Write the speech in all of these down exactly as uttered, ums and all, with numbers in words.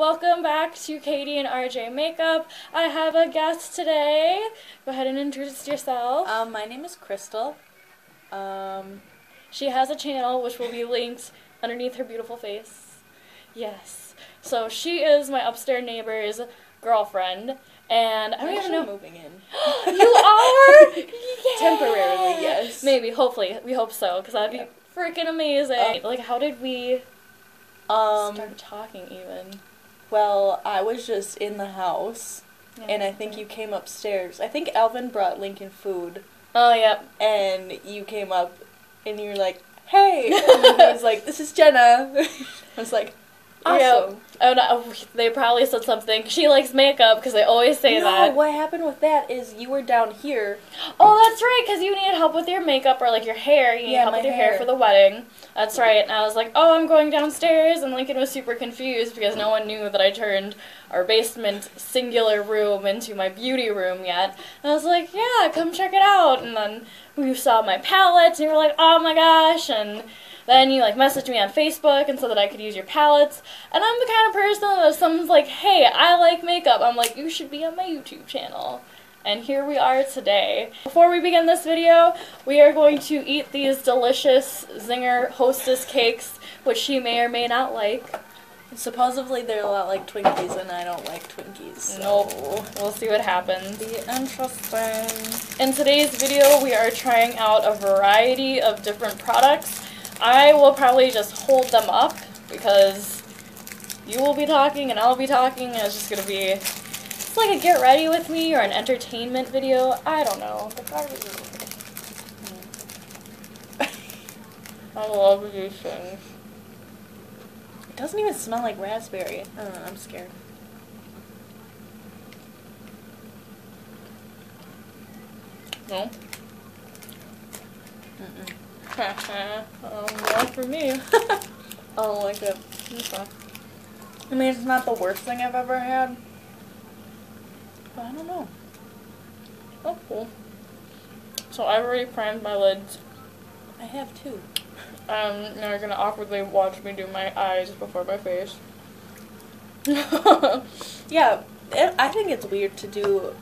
Welcome back to Katie and R J Makeup. I have a guest today. Go ahead and introduce yourself. Um, my name is Crystal. Um, she has a channel which will be linked underneath her beautiful face. Yes. So she is my upstairs neighbor's girlfriend, and I don't I'm even know. Moving in. You are? Yeah. Temporarily, yes. Maybe. Hopefully, we hope so, because that'd be yep. freaking amazing. Um, like, how did we? Um, Start talking even. Well, I was just in the house, yeah, and I think right. you came upstairs. I think Alvin brought Lincoln food. Oh, yeah. And you came up, and you were like, hey! And I was like, this is Jenna. I was like, awesome. Yeah. Oh, no, they probably said something. She likes makeup, because they always say no, that. No, what happened with that is you were down here. Oh, that's right, because you needed help with your makeup or, like, your hair. You needed yeah, help with your hair. hair for the wedding. That's right, and I was like, oh, I'm going downstairs, and Lincoln was super confused because no one knew that I turned our basement singular room into my beauty room yet. And I was like, yeah, come check it out, and then we saw my palettes, and you were like, oh my gosh, and then you, like, messaged me on Facebook and said that I could use your palettes, and I'm the kind of person that if someone's like, hey, I like makeup, I'm like, you should be on my YouTube channel. And here we are today. Before we begin this video, we are going to eat these delicious Zinger Hostess cakes, which she may or may not like. Supposedly they're a lot like Twinkies, and I don't like Twinkies. So. Nope. We'll see what happens. Be interesting. In today's video, we are trying out a variety of different products. I will probably just hold them up because you will be talking and I'll be talking, and it's just going to be... It's like a get ready with me or an entertainment video. I don't know. I love these things. It doesn't even smell like raspberry. I don't know, I'm scared. No? Mm-mm. Haha. Um, well, for me. I don't like it. I mean, it's not the worst thing I've ever had. I don't know. Oh, cool. So I've already primed my lids. I have too. Um, now you're gonna awkwardly watch me do my eyes before my face. Yeah, it, I think it's weird to do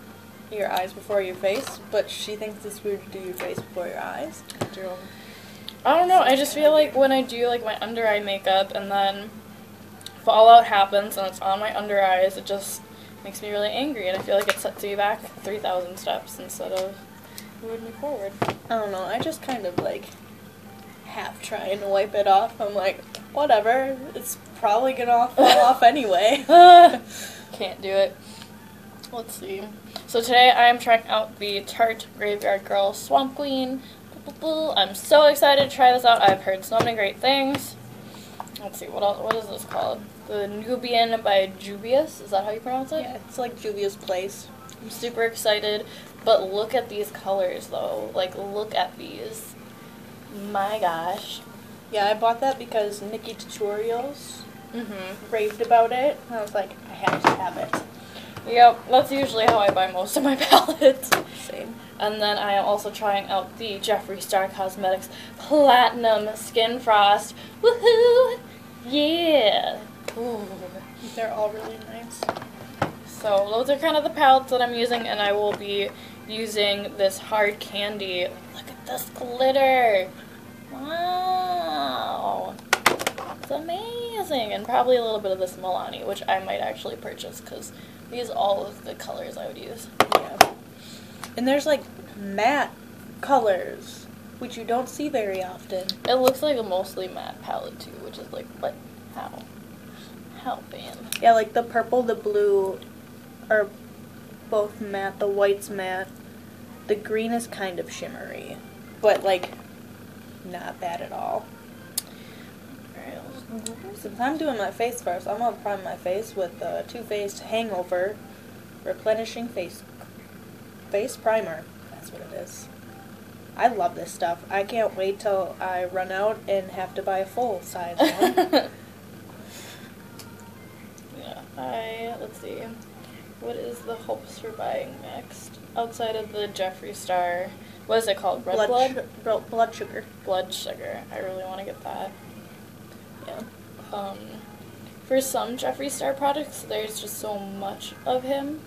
your eyes before your face, but she thinks it's weird to do your face before your eyes. I do. I don't know. I just feel like when I do like my under eye makeup and then fallout happens and it's on my under eyes, it just makes me really angry, and I feel like it sets me back three thousand steps instead of moving me forward. I don't know, I just kind of like half trying to wipe it off. I'm like, whatever, it's probably gonna fall off anyway. Can't do it. Let's see. So today I am trying out the Tarte Graveyard Girl Swamp Queen. I'm so excited to try this out. I've heard so many great things. Let's see, what else, what is this called? The Nubian by Juvia's, is that how you pronounce it? Yeah, it's like Juvia's Place. I'm super excited, but look at these colors though. Like, look at these. My gosh. Yeah, I bought that because Nikkie Tutorials mm-hmm. raved about it, and I was like, I have to have it. Yep, that's usually how I buy most of my palettes. Same. And then I am also trying out the Jeffree Star Cosmetics Platinum Skin Frost. Woohoo! Yeah! Ooh, they're all really nice. So those are kind of the palettes that I'm using, and I will be using this Hard Candy. Look at this glitter! Wow! It's amazing! And probably a little bit of this Milani, which I might actually purchase because these are all of the colors I would use. Yeah. And there's like matte colors, which you don't see very often. It looks like a mostly matte palette too, which is like, what? How? Man. Yeah, like the purple, the blue are both matte, the white's matte, the green is kind of shimmery, but like not bad at all. Since I'm doing my face first, I'm going to prime my face with the Too Faced Hangover Replenishing Face Face Primer. That's what it is. I love this stuff. I can't wait till I run out and have to buy a full size one. I, let's see, what is the hopes for buying next? Outside of the Jeffree Star, what is it called? Red Blood? Blood, su blood sugar. Blood sugar. I really want to get that. Yeah. Um, for some Jeffree Star products, there's just so much of him.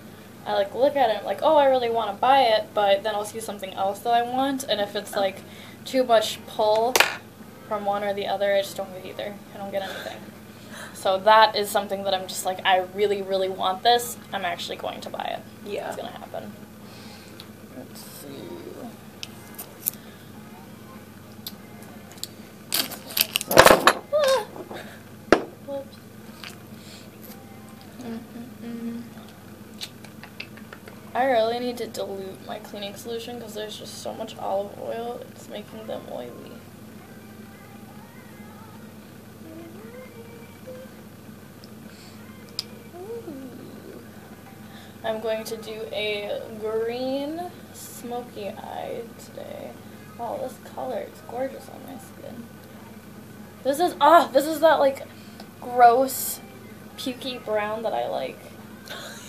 I like look at it, I'm like, oh, I really want to buy it, but then I'll see something else that I want, and if it's like too much pull from one or the other, I just don't get either. I don't get anything. So that is something that I'm just like, I really, really want this. I'm actually going to buy it. Yeah. It's going to happen. Let's see. Ah. Whoops. Mm-mm-mm. I really need to dilute my cleaning solution because there's just so much olive oil. It's making them oily. I'm going to do a green smoky eye today. Wow, this color is gorgeous on my skin. This is, ah, this is that like gross pukey brown that I like.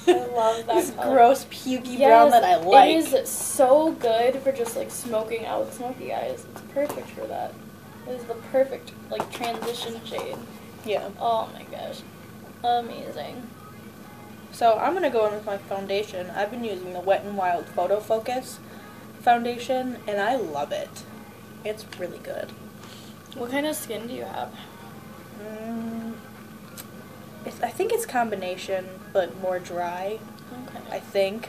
I love that this color. Gross pukey yes, brown that I like. It is so good for just like smoking out with smoky eyes. It's perfect for that. It is the perfect like transition shade. Yeah. Oh my gosh. Amazing. So I'm going to go in with my foundation. I've been using the Wet n Wild Photo Focus foundation, and I love it. It's really good. What kind of skin do you have? Mm, it's, I think it's combination, but more dry, okay. I think.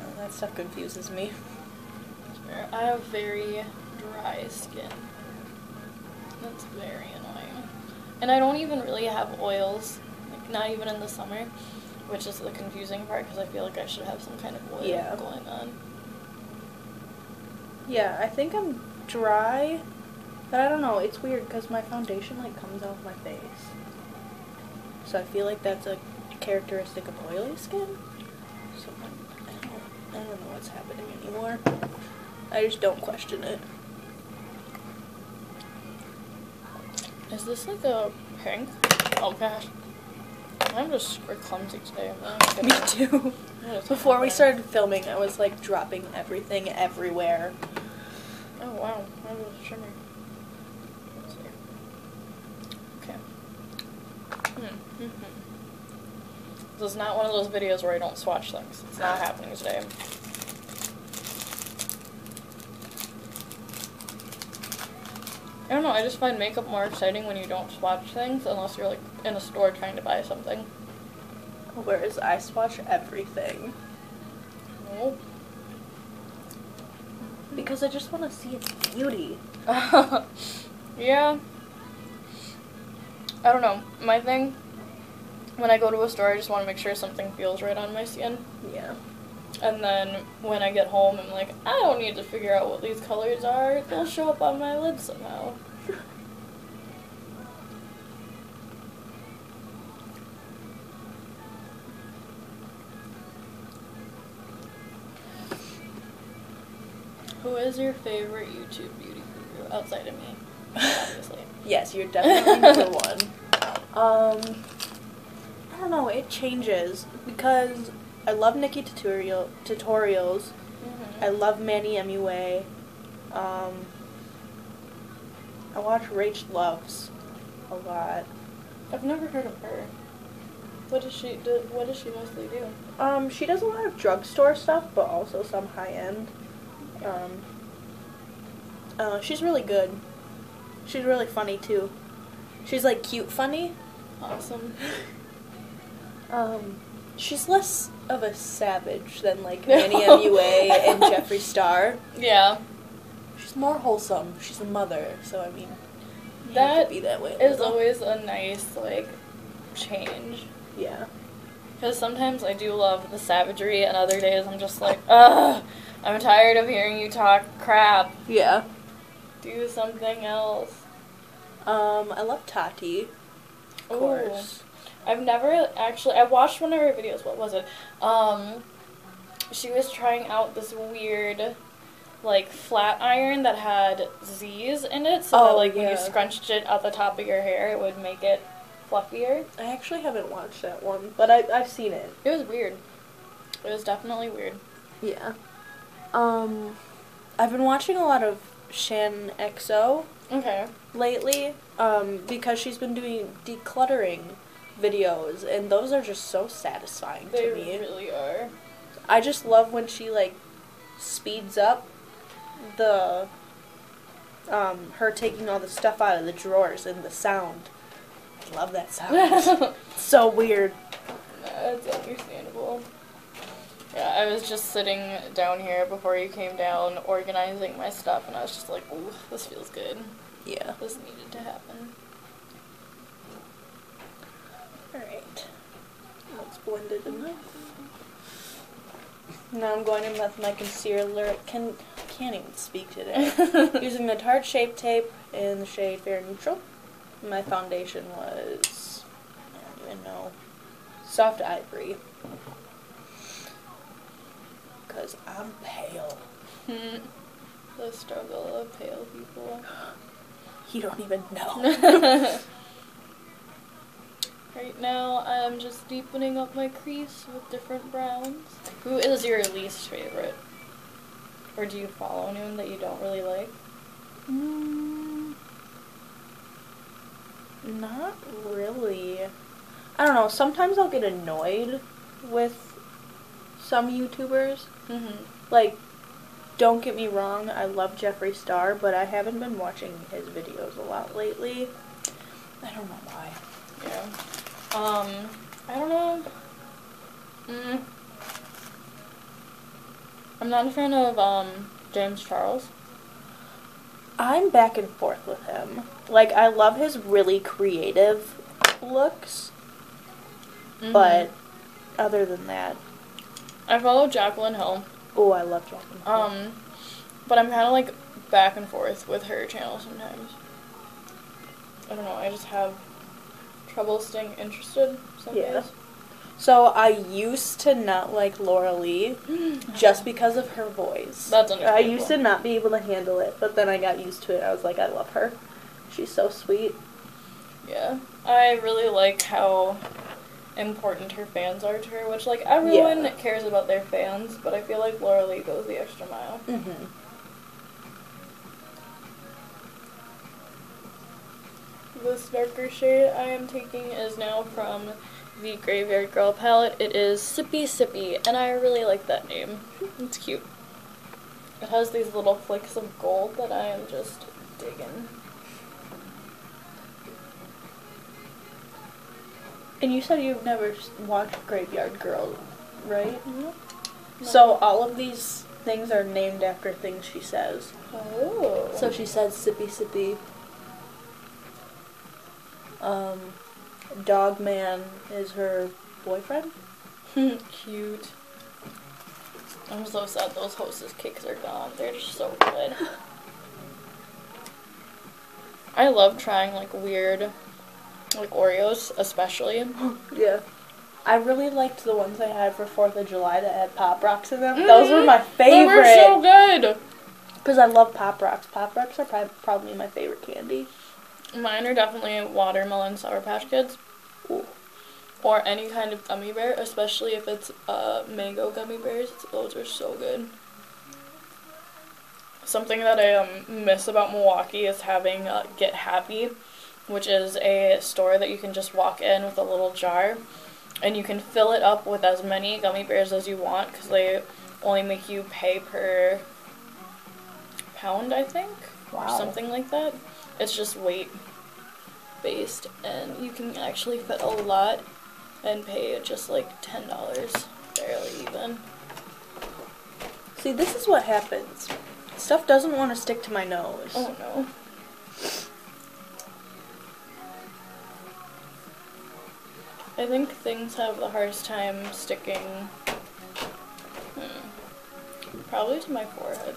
Oh, that stuff confuses me. Sure. I have very dry skin. That's very annoying. And I don't even really have oils. Not even in the summer, which is the confusing part because I feel like I should have some kind of oil yeah. going on. Yeah, I think I'm dry, but I don't know. It's weird because my foundation like comes off my face, so I feel like that's a characteristic of oily skin. So I don't, I don't know what's happening anymore. I just don't question it. Is this like a pink? Oh gosh. I'm just super clumsy today. Me too. Before we started filming, I was like dropping everything everywhere. Oh wow, that was a shimmer. Let's see. Okay. Hmm. Mm-hmm. This is not one of those videos where I don't swatch things. It's not happening today. I don't know, I just find makeup more exciting when you don't swatch things, unless you're like in a store trying to buy something. Whereas I swatch everything. Nope. Because I just want to see its beauty. Yeah. I don't know, my thing, when I go to a store I just want to make sure something feels right on my skin. Yeah. And then when I get home, I'm like, I don't need to figure out what these colors are. They'll show up on my lid somehow. Who is your favorite YouTube beauty guru outside of me? Obviously. Yes, you're definitely number one. Um, I don't know. It changes because. I love Nikkie Tutorial Tutorials. Mm-hmm. I love Manny M U A. Um, I watch Rach Loves a lot. I've never heard of her. What does she do? What does she mostly do? Um, she does a lot of drugstore stuff, but also some high end. Um, uh, she's really good. She's really funny too. She's like cute funny. Awesome. um. She's less of a savage than, like, Manny M U A and Jeffree Star. Yeah. She's more wholesome. She's a mother, so, I mean, that, be that way a is always a nice, like, change. Yeah. Because sometimes I do love the savagery, and other days I'm just like, ugh, I'm tired of hearing you talk crap. Yeah. Do something else. Um, I love Tati, of Ooh. course. I've never actually, I watched one of her videos, what was it? Um, she was trying out this weird, like, flat iron that had Z's in it, so oh, that, like, yeah. when you scrunched it at the top of your hair, it would make it fluffier. I actually haven't watched that one, but I, I've seen it. It was weird. It was definitely weird. Yeah. Um, I've been watching a lot of Shan X O okay. lately, um, because she's been doing decluttering videos, and those are just so satisfying they to me. They really are. I just love when she, like, speeds up the, um, her taking all the stuff out of the drawers and the sound. I love that sound. So weird. That's understandable. Yeah, I was just sitting down here before you came down, organizing my stuff, and I was just like, ooh, this feels good. Yeah. This needed to happen. Alright. That's blended enough. Now I'm going in with my concealer. Can, can't even speak today. Using the Tarte Shape Tape in the shade Fair Neutral. My foundation was, I don't even know, Soft Ivory. Because I'm pale. Hmm. The struggle of pale people. You don't even know. Right now, I'm just deepening up my crease with different browns. Who is your least favorite? Or do you follow anyone that you don't really like? Mm, not really. I don't know. Sometimes I'll get annoyed with some YouTubers. Mm-hmm. Like, don't get me wrong, I love Jeffree Star, but I haven't been watching his videos a lot lately. I don't know why. Yeah. Um, I don't know. Mm. I'm not a fan of, um, James Charles. I'm back and forth with him. Like, I love his really creative looks, mm-hmm. but other than that, I follow Jaclyn Hill. Oh, I love Jaclyn Hill. Um, but I'm kind of, like, back and forth with her channel sometimes. I don't know, I just have trouble staying interested sometimes. Yeah. So I used to not like Laura Lee just because of her voice. That's understandable. I used to not be able to handle it, but then I got used to it. I was like, I love her. She's so sweet. Yeah. I really like how important her fans are to her, which, like, everyone yeah. cares about their fans, but I feel like Laura Lee goes the extra mile. Mm-hmm. This darker shade I am taking is now from the Graveyard Girl palette. It is Sippy Sippy, and I really like that name. It's cute. It has these little flecks of gold that I am just digging. And you said you've never watched Graveyard Girl, right? No. So all of these things are named after things she says. Oh. So she says Sippy Sippy. Um, Dog Man is her boyfriend. Cute. I'm so sad those Hostess cakes are gone. They're just so good. I love trying, like, weird, like, Oreos, especially. Yeah. I really liked the ones I had for fourth of July that had Pop Rocks in them. Mm-hmm. Those were my favorite. They were so good. Because I love Pop Rocks. Pop Rocks are probably my favorite candy. Mine are definitely watermelon Sour Patch Kids. Ooh. Or any kind of gummy bear, especially if it's uh, mango gummy bears. Those are so good. Something that I um, miss about Milwaukee is having uh, Get Happy, which is a store that you can just walk in with a little jar, and you can fill it up with as many gummy bears as you want, because they only make you pay per pound, I think, wow. or something like that. It's just weight-based, and you can actually fit a lot and pay just like ten dollars, barely even. See, this is what happens. Stuff doesn't want to stick to my nose. Oh, no. I think things have the hardest time sticking, hmm, probably to my forehead.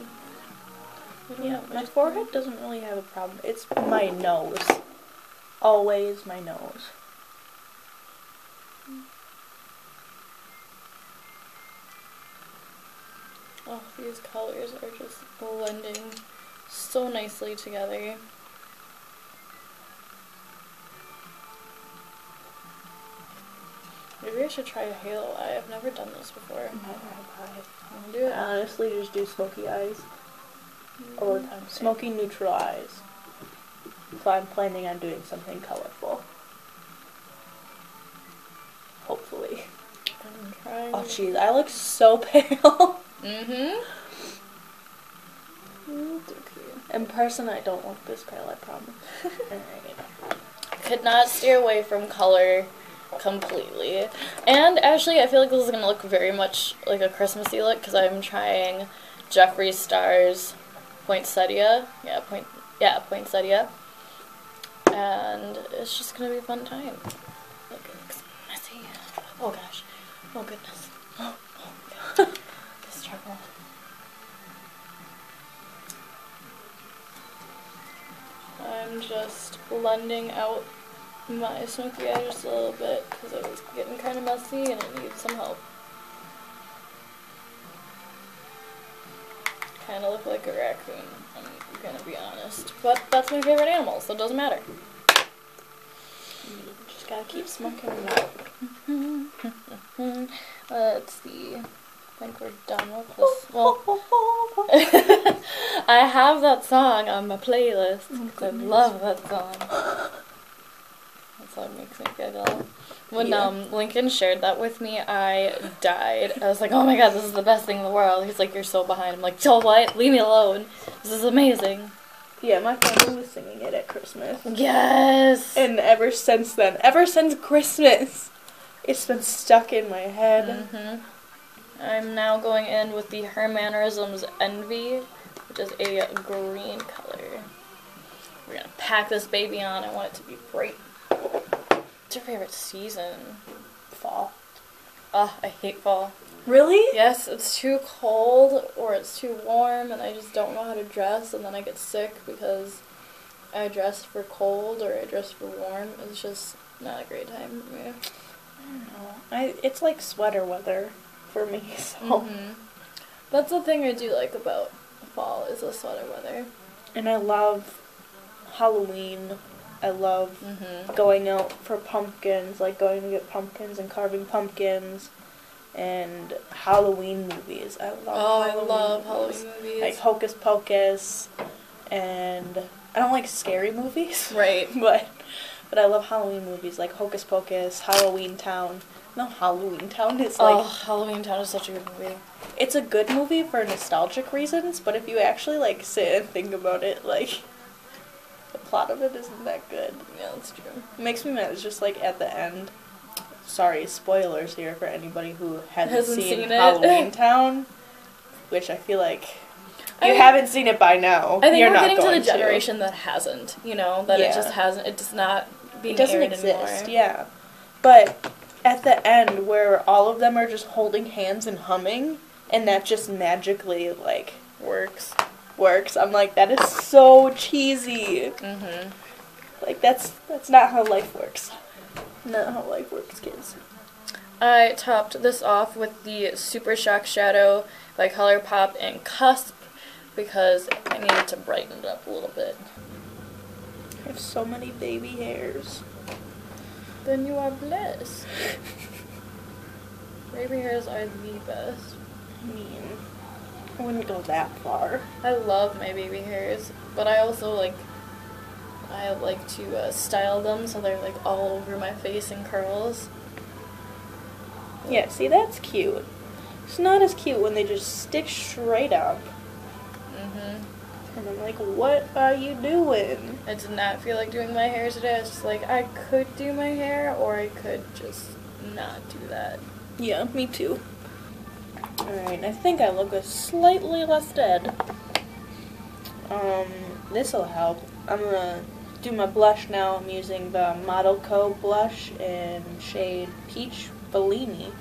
Yeah, my forehead doesn't really have a problem. It's my nose. Always my nose. Oh, these colors are just blending so nicely together. Maybe I should try a halo eye. I've never done this before. Never have I. I'm gonna do it. I honestly just do smoky eyes. All the time. Smoky neutral eyes. So I'm planning on doing something colorful. Hopefully. I'm trying. Oh jeez, I look so pale. Mm-hmm. It's okay. In person, I don't look this pale, I promise. Alright. Could not steer away from color completely. And actually, I feel like this is going to look very much like a Christmassy look because I'm trying Jeffree Star's Poinsettia. Yeah, point, yeah, Poinsettia. And it's just going to be a fun time. Look, it looks messy. Oh gosh. Oh goodness. Oh, oh my god. This charcoal. I'm just blending out my smoky eye just a little bit because it was getting kind of messy and it needed some help. Kind of look like a raccoon, I'm gonna be honest. But that's my favorite animal, so it doesn't matter. You just gotta keep smoking them out. Let's see. I think we're done with this. Well, I have that song on my playlist because I love that song. That makes me giggle. When yeah. um, Lincoln shared that with me, I died. I was like, oh my god, this is the best thing in the world. He's like, you're so behind. I'm like, so what? Leave me alone. This is amazing. Yeah, my family was singing it at Christmas. Yes! And ever since then, ever since Christmas, it's been stuck in my head. Mm-hmm. I'm now going in with the Her Mannerisms Envy, which is a green color. We're going to pack this baby on. I want it to be bright. What's your favorite season? Fall. Ugh, I hate fall. Really? Yes, it's too cold or it's too warm and I just don't know how to dress and then I get sick because I dressed for cold or I dressed for warm. It's just not a great time for me. I don't know. I, it's like sweater weather for me, so. Mm-hmm. That's the thing I do like about fall is the sweater weather. And I love Halloween. I love mm-hmm. going out for pumpkins, like going to get pumpkins and carving pumpkins, and Halloween movies. I love oh, Halloween I love movies. Halloween movies. Like Hocus Pocus, and I don't like scary movies. Right. But but I love Halloween movies, like Hocus Pocus, Halloween Town. No, Halloween Town is like... Oh, Halloween Town is such a good movie. It's a good movie for nostalgic reasons, but if you actually, like, sit and think about it, like... The plot of it isn't that good. Yeah, that's true. It makes me mad. It's just like at the end. Sorry, spoilers here for anybody who hasn't, hasn't seen, seen Halloween Town. Which I feel like you I, haven't seen it by now. I think You're we're not getting going to the generation to. that hasn't. You know that yeah. it just hasn't. It does not being it doesn't exist. Anymore. Yeah, but at the end where all of them are just holding hands and humming, and that just magically like works. works. I'm like, that is so cheesy. Mm-hmm. Like, that's that's not how life works. Not how life works, kids. I topped this off with the Super Shock Shadow by ColourPop and Cusp because I needed to brighten it up a little bit. I have so many baby hairs. Then you are blessed. Baby hairs are the best. I mean... I wouldn't go that far. I love my baby hairs, but I also like, I like to uh, style them so they're like all over my face in curls. Yeah, see that's cute. It's not as cute when they just stick straight up. Mm-hmm. And I'm like, what are you doing? I did not feel like doing my hair today. I was just like, I could do my hair or I could just not do that. Yeah, me too. Alright, I think I look slightly less dead. Um, this'll help. I'm gonna do my blush now. I'm using the Model Co. blush in shade Peach Bellini.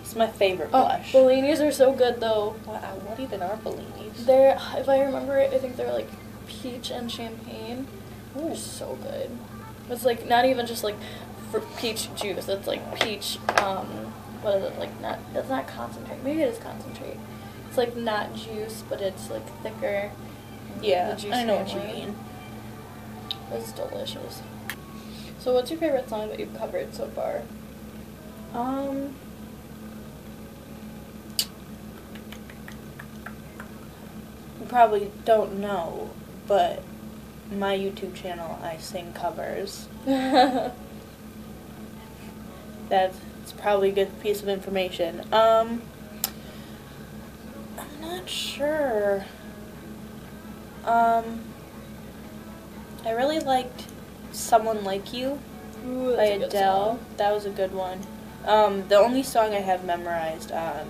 It's my favorite oh, blush. Bellinis are so good though. Wow, what even are Bellinis? They're, if I remember it, I think they're like peach and champagne. Ooh. They're so good. It's like not even just like for peach juice, it's like peach, um, what is it, like not, it's not concentrate, maybe it is concentrate. It's like not juice, but it's like thicker. Yeah, juice I know family. What you mean. It's delicious. So what's your favorite song that you've covered so far? Um, you probably don't know, but my YouTube channel, I sing covers. That's probably a good piece of information. Um, I'm not sure. Um, I really liked Someone Like You Ooh, by Adele. That was a good one. Um, the only song I have memorized on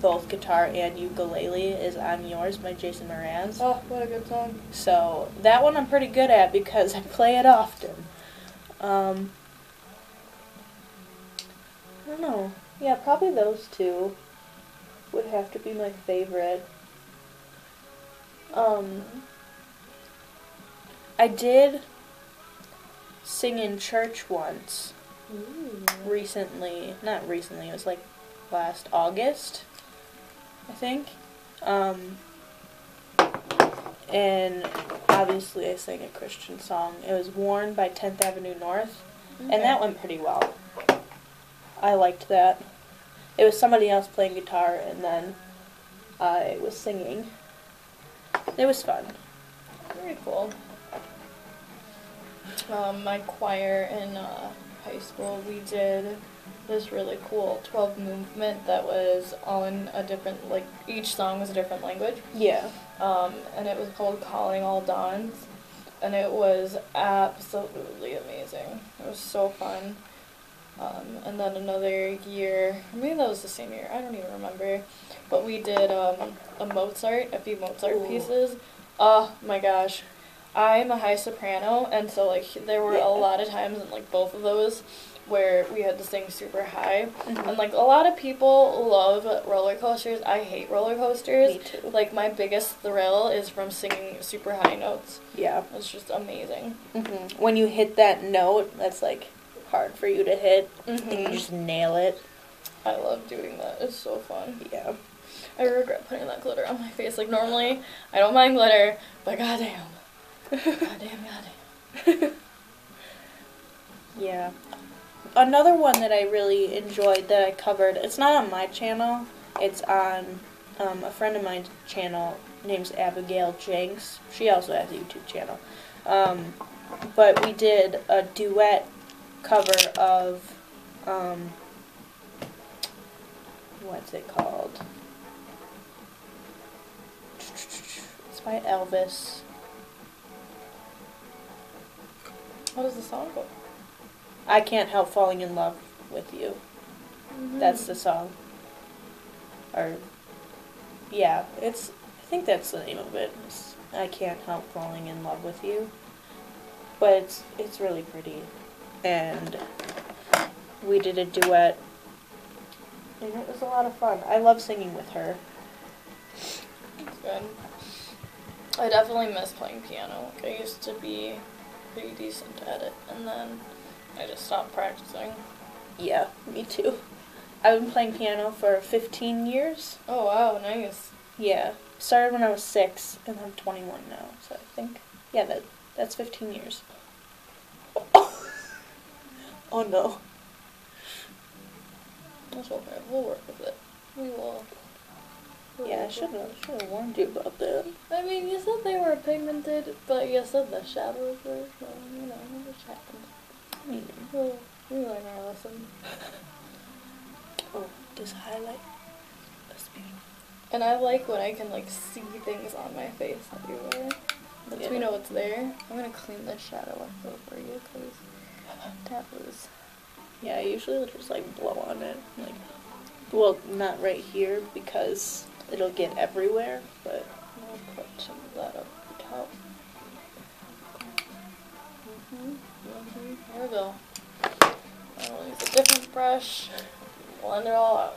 both guitar and ukulele is I'm Yours by Jason Mraz. Oh, what a good song. So, that one I'm pretty good at because I play it often. Um, I don't know. Yeah, probably those two would have to be my favorite. Um, I did sing in church once. Ooh. Recently. Not recently, it was like last August, I think. Um, and obviously I sang a Christian song. It was Worn by tenth Avenue North, okay. And that went pretty well. I liked that. It was somebody else playing guitar, and then I was singing. It was fun. Very cool. Um, my choir in uh, high school, we did this really cool twelve movement that was on a different, like, each song was a different language. Yeah. Um, and it was called Calling All Dawns, and it was absolutely amazing. It was so fun. Um, and then another year, I mean, that was the same year, I don't even remember, but we did um, a Mozart, a few Mozart Ooh. pieces. Oh my gosh. I'm a high soprano, and so, like, there were yeah. a lot of times in, like, both of those where we had to sing super high. Mm-hmm. And, like, a lot of people love roller coasters. I hate roller coasters. Me too. Like, my biggest thrill is from singing super high notes. Yeah. It's just amazing. Mm-hmm. When you hit that note, that's, like, hard for you to hit. Mm-hmm. And you just nail it. I love doing that. It's so fun. Yeah. I regret putting that glitter on my face. Like, normally, I don't mind glitter, but goddamn. Goddamn, goddamn. Yeah. Another one that I really enjoyed that I covered, it's not on my channel, it's on um, a friend of mine's channel, name's Abigail Jenks. She also has a YouTube channel. Um, but we did a duet cover of, um, what's it called? It's by Elvis. What is the song called? I Can't Help Falling in Love With You. Mm-hmm. That's the song. Or, yeah, it's, I think that's the name of it. It's I Can't Help Falling in Love With You. But it's, it's really pretty. And we did a duet. And it was a lot of fun. I love singing with her. That's good. I definitely miss playing piano. I used to be pretty decent at it, and then I just stopped practicing. Yeah, me too. I've been playing piano for fifteen years. Oh wow, nice. Yeah, started when I was six, and I'm twenty-one now, so I think, yeah, that that's fifteen years. Oh, oh no. That's okay, we'll work with it. We will. Yeah, I should have should have warned you about that. I mean, you said they were pigmented, but you said the shadows were, so, you know, it just happened. I mean, well, we learned our lesson. Oh, this highlight. And I like when I can, like, see things on my face everywhere. Once yeah. we know it's there, I'm gonna clean this shadow up over you, because taboos. Yeah, I usually just, like, blow on it. Like, well, not right here, because it'll get everywhere, but I'll put some of that up the top. Mm-hmm, mm-hmm. There we go. I'll use a different brush, blend it all out.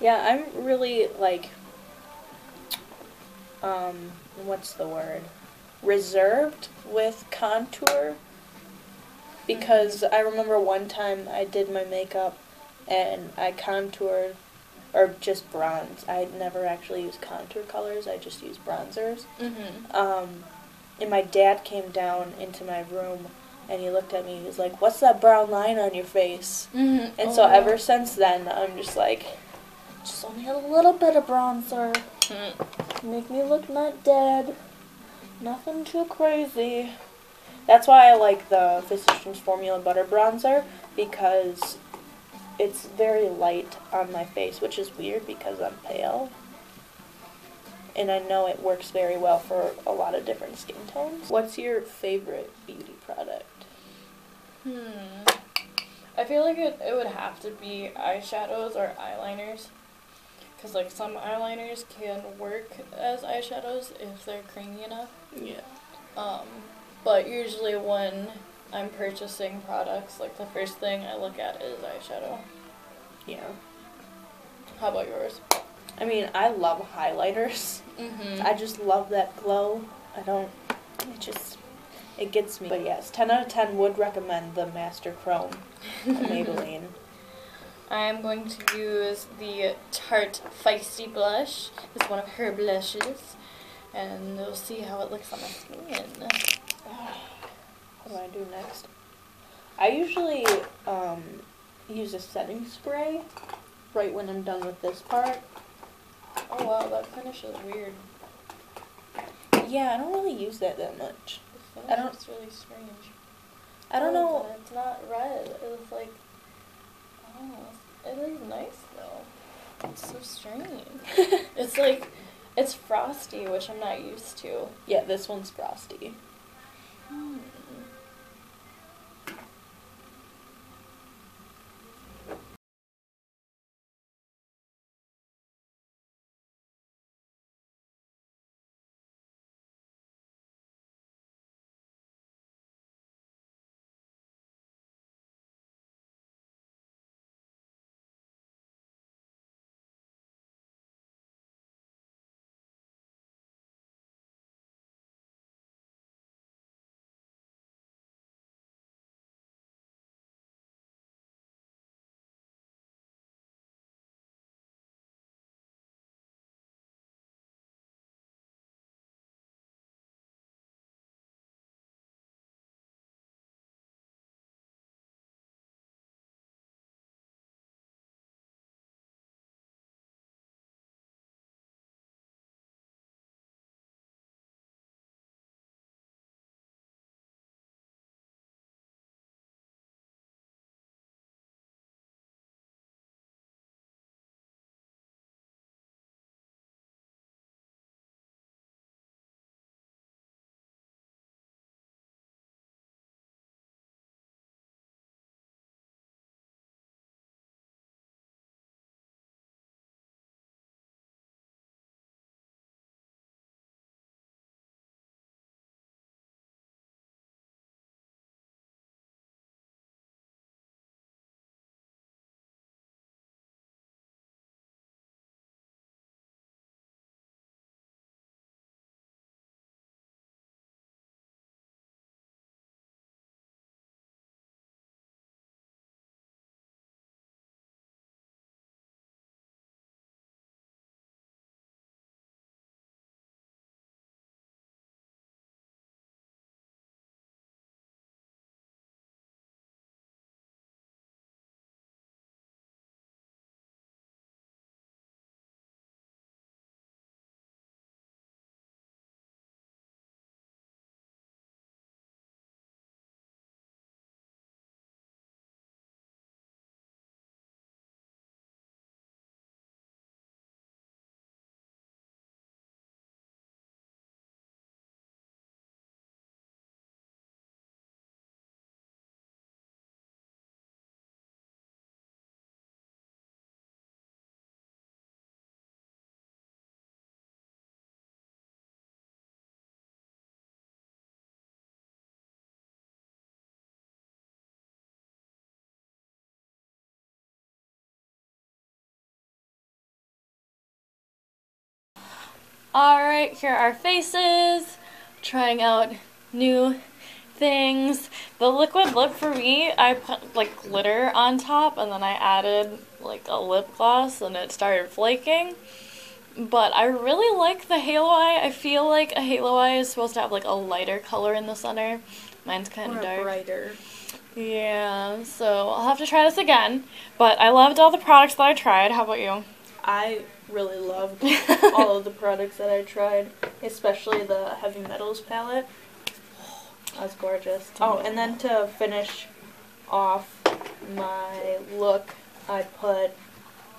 Yeah, I'm really, like, um, what's the word? Reserved with contour, because I remember one time I did my makeup and I contoured, or just bronze. I never actually used contour colors, I just used bronzers. Mm-hmm. Um, and my dad came down into my room, and he looked at me, he was like, what's that brown line on your face? Mm-hmm. And oh, so yeah. ever since then, I'm just like, just only a little bit of bronzer. Mm. Make me look not dead. Nothing too crazy. That's why I like the Physicians Formula Butter Bronzer, because it's very light on my face, which is weird because I'm pale. And I know it works very well for a lot of different skin tones. What's your favorite beauty product? Hmm. I feel like it, it would have to be eyeshadows or eyeliners. Because, like, some eyeliners can work as eyeshadows if they're creamy enough. Yeah. Um... But usually when I'm purchasing products, like, the first thing I look at is eyeshadow. Yeah. How about yours? I mean, I love highlighters. Mm-hmm. I just love that glow. I don't, it just, it gets me. But yes, ten out of ten would recommend the Master Chrome from Maybelline. I'm going to use the Tarte Feisty Blush. It's one of her blushes. And we'll see how it looks on my skin. What do I do next? I usually um, use a setting spray right when I'm done with this part. Oh wow, that finish is weird. Yeah, I don't really use that that much. The finish I don't, is really strange. I don't oh, know. It's not red. It was like, oh, it is nice though. It's so strange. It's like, it's frosty, which I'm not used to. Yeah, this one's frosty. Hmm. Alright, here are our faces, trying out new things. The liquid lip for me, I put like glitter on top and then I added like a lip gloss and it started flaking. But I really like the halo eye. I feel like a halo eye is supposed to have like a lighter color in the center. Mine's kind of dark. Or brighter. Yeah, so I'll have to try this again. But I loved all the products that I tried. How about you? I really loved all of the products that I tried, especially the Heavy Metals palette. That's gorgeous. Oh, and then to finish off my look, I put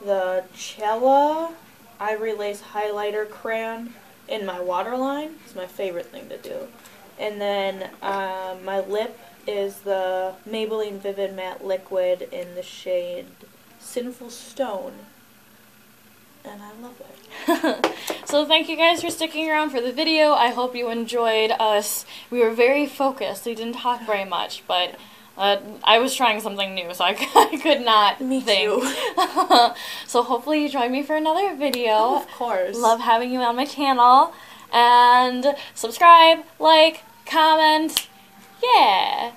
the Cella Ivory Lace Highlighter Crayon in my waterline. It's my favorite thing to do. And then uh, my lip is the Maybelline Vivid Matte Liquid in the shade Sinful Stone. And I love it. So thank you guys for sticking around for the video. I hope you enjoyed us. We were very focused. We didn't talk very much, but uh, I was trying something new, so I, I could not me think. Too. So hopefully you join me for another video. Oh, of course. Love having you on my channel. And subscribe, like, comment. Yeah.